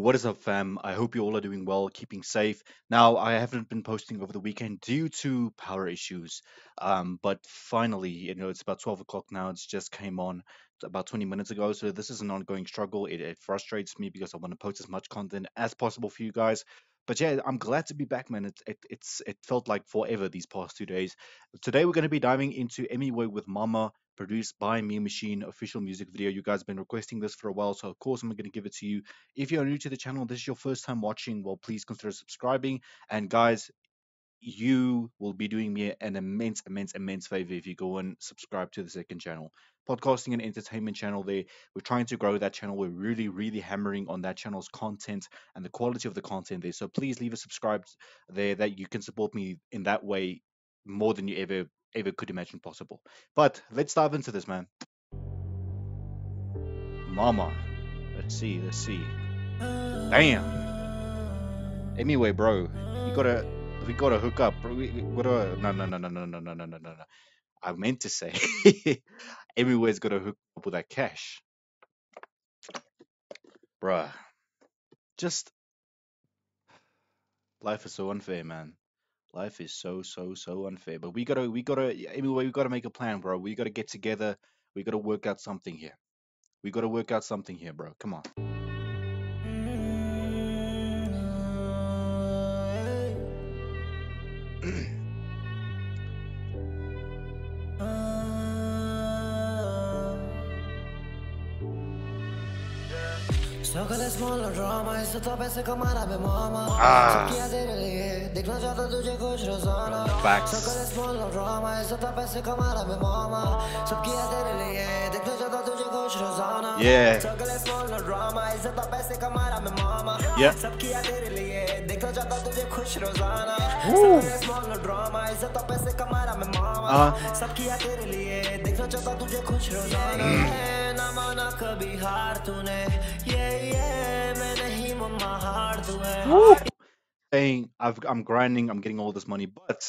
What is up, fam? I hope you all are doing well, keeping safe. Now, I haven't been posting over the weekend due to power issues, but finally, it's about 12 o'clock now. It's just came on about 20 minutes ago, so this is an ongoing struggle. It frustrates me because I want to post as much content as possible for you guys. But yeah, I'm glad to be back, man. It felt like forever these past 2 days. Today, we're going to be diving into Emiway with Momma, produced by Me Machine, official music video. You guys have been requesting this for a while, so of course I'm going to give it to you. If you're new to the channel, this is your first time watching, well, please consider subscribing. And guys, you will be doing me an immense favor if you go and subscribe to the second channel, podcasting and entertainment channel. There, we're trying to grow that channel. We're really hammering on that channel's content and the quality of the content there, so please leave a subscribe there that you can support me in that way more than you ever could imagine possible. But let's dive into this, man. Momma, let's see. Damn, Emiway, bro, we gotta hook up, bro. No. I meant to say, Emiway's gotta hook up with that cash, bruh. Just life is so unfair, man. Life is so unfair. But we gotta make a plan, bro. We gotta get together. We gotta work out something here. bro. Come on. Saying I'm grinding, I'm getting all this money, but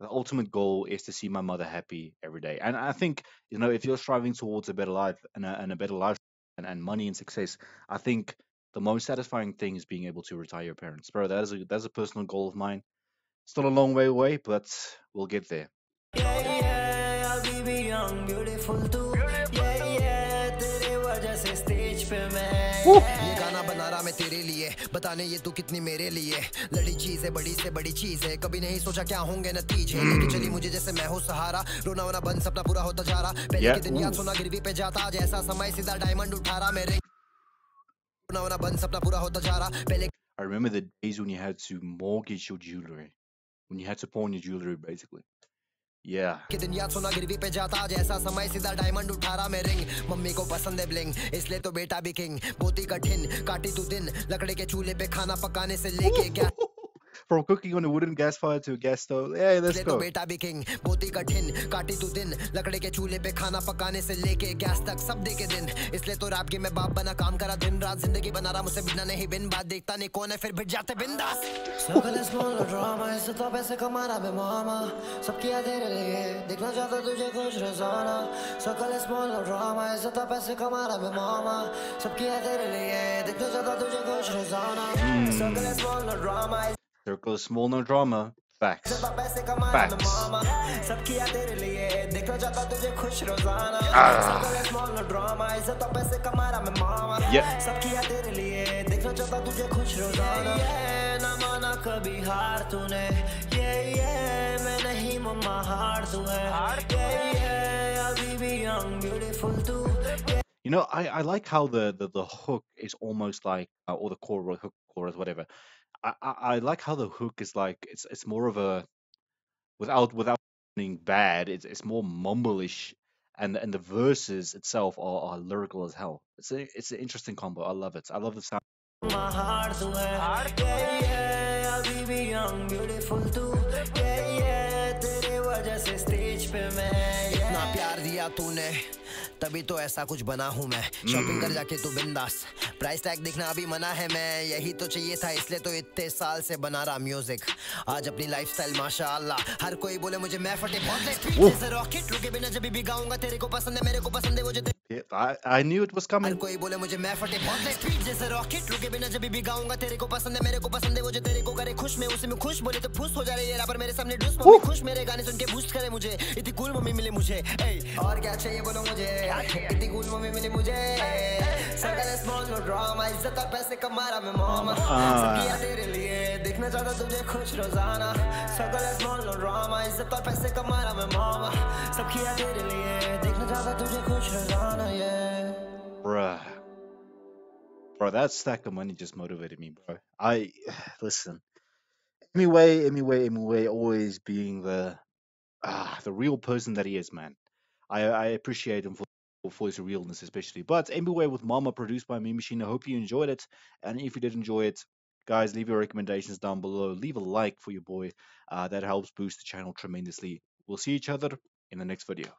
the ultimate goal is to see my mother happy every day. And I think, if you're striving towards a better life and a better life and money and success, I think the most satisfying thing is being able to retire your parents, bro. That's a personal goal of mine. It's not a long way away, but we'll get there. I'll be young, beautiful too. I remember the days when you had to mortgage your jewelry, when you had to pawn your jewelry, basically. Yeah. From cooking on a wooden gas fire to a gas stove. Hey, let's go. Circle is small, no drama. Facts. I like how the hook is almost like, or the chorus, hook chorus, whatever. I like how the hook is like, it's more of a, without being bad, it's more mumble-ish, and the verses itself are lyrical as hell. It's an interesting combo. I love it. I love the sound. My heart to her heart, yeah, I'll be young, beautiful too, yeah, tere wajah se stage pe main, yeah. Na pyar diya tune, tabhi to aisa kuch bana hu main, shopping kar jaake tu bindas, price tag dikhna abhi mana hai, main yahi to chahiye tha, isliye to itne saal se bana raha music, aaj apni lifestyle mashallah, har koi bole mujhe main fate bahut, speed se rocket ruke bina jab bhi gaunga, tere ko pasand hai mere ko pasand hai, wo jo I knew it was coming. Bruh. Bro, that stack of money just motivated me, bro. I listen. Emiway always being the real person that he is, man. I appreciate him for his realness especially. But Emiway with Momma, produced by Me Machine. I hope you enjoyed it. And if you did enjoy it, guys, leave your recommendations down below. Leave a like for your boy. That helps boost the channel tremendously. We'll see each other in the next video.